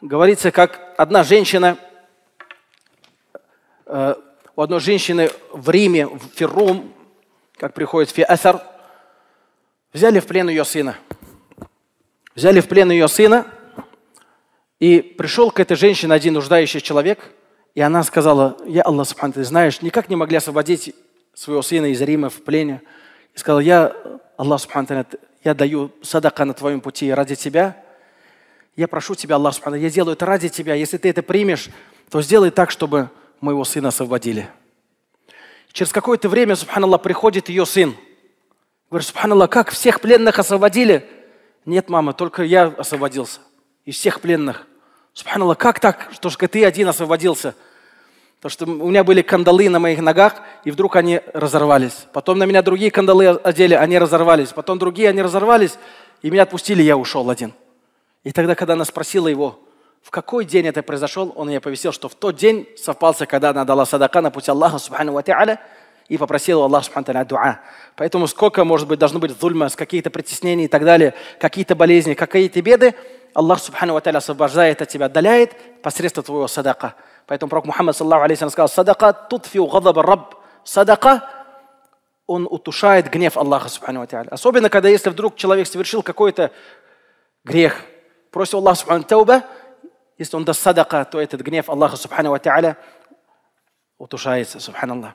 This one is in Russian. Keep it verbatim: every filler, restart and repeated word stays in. говорится, как одна женщина, э, у одной женщины в Риме, в Феррум, как приходит Фиасар, взяли в плен ее сына. Взяли в плен ее сына, и пришел к этой женщине один нуждающий человек, и она сказала: «Я, Аллах, Субхану, ты знаешь, никак не могли освободить своего сына из Рима в плене». И сказала: «Я, Аллах, Субхану, я даю садака на твоем пути ради тебя. Я прошу тебя, Аллах, Субхану, я делаю это ради тебя. Если ты это примешь, то сделай так, чтобы моего сына освободили». Через какое-то время, Субханаллах, приходит ее сын. Говорит: «Субханаллах, как всех пленных освободили?» «Нет, мама, только я освободился из всех пленных». «Субханаллах, как так, что ты один освободился?» Потому что у меня были кандалы на моих ногах, и вдруг они разорвались. Потом на меня другие кандалы одели, они разорвались. Потом другие, они разорвались, и меня отпустили, я ушел один. И тогда, когда она спросила его, в какой день это произошло, он ей оповестил, что в тот день совпался, когда она дала садака на пути Аллаха, Субхану ва Тааля, и попросила Аллаха, Субхану ва Тааля, дуа. Поэтому сколько, может быть, должно быть зульма, какие-то притеснения и так далее, какие-то болезни, какие-то беды, Аллах, Субхану ва Тааля, освобождает от тебя, отдаляет посредством твоего садака. Поэтому пророк Мухаммад, саллаллаху алейхи ва саллям, сказал: «Садака тутфиу гадаба рабб». Садака, он утушает гнев Аллаха, Субхану ва Тааля. Особенно, когда если вдруг человек совершил какой-то грех, просил Аллаха, Субхану ва Тааля, если он даст садака, то этот гнев Аллаха, Субхану ва Тааля, утушается, Субханаллах.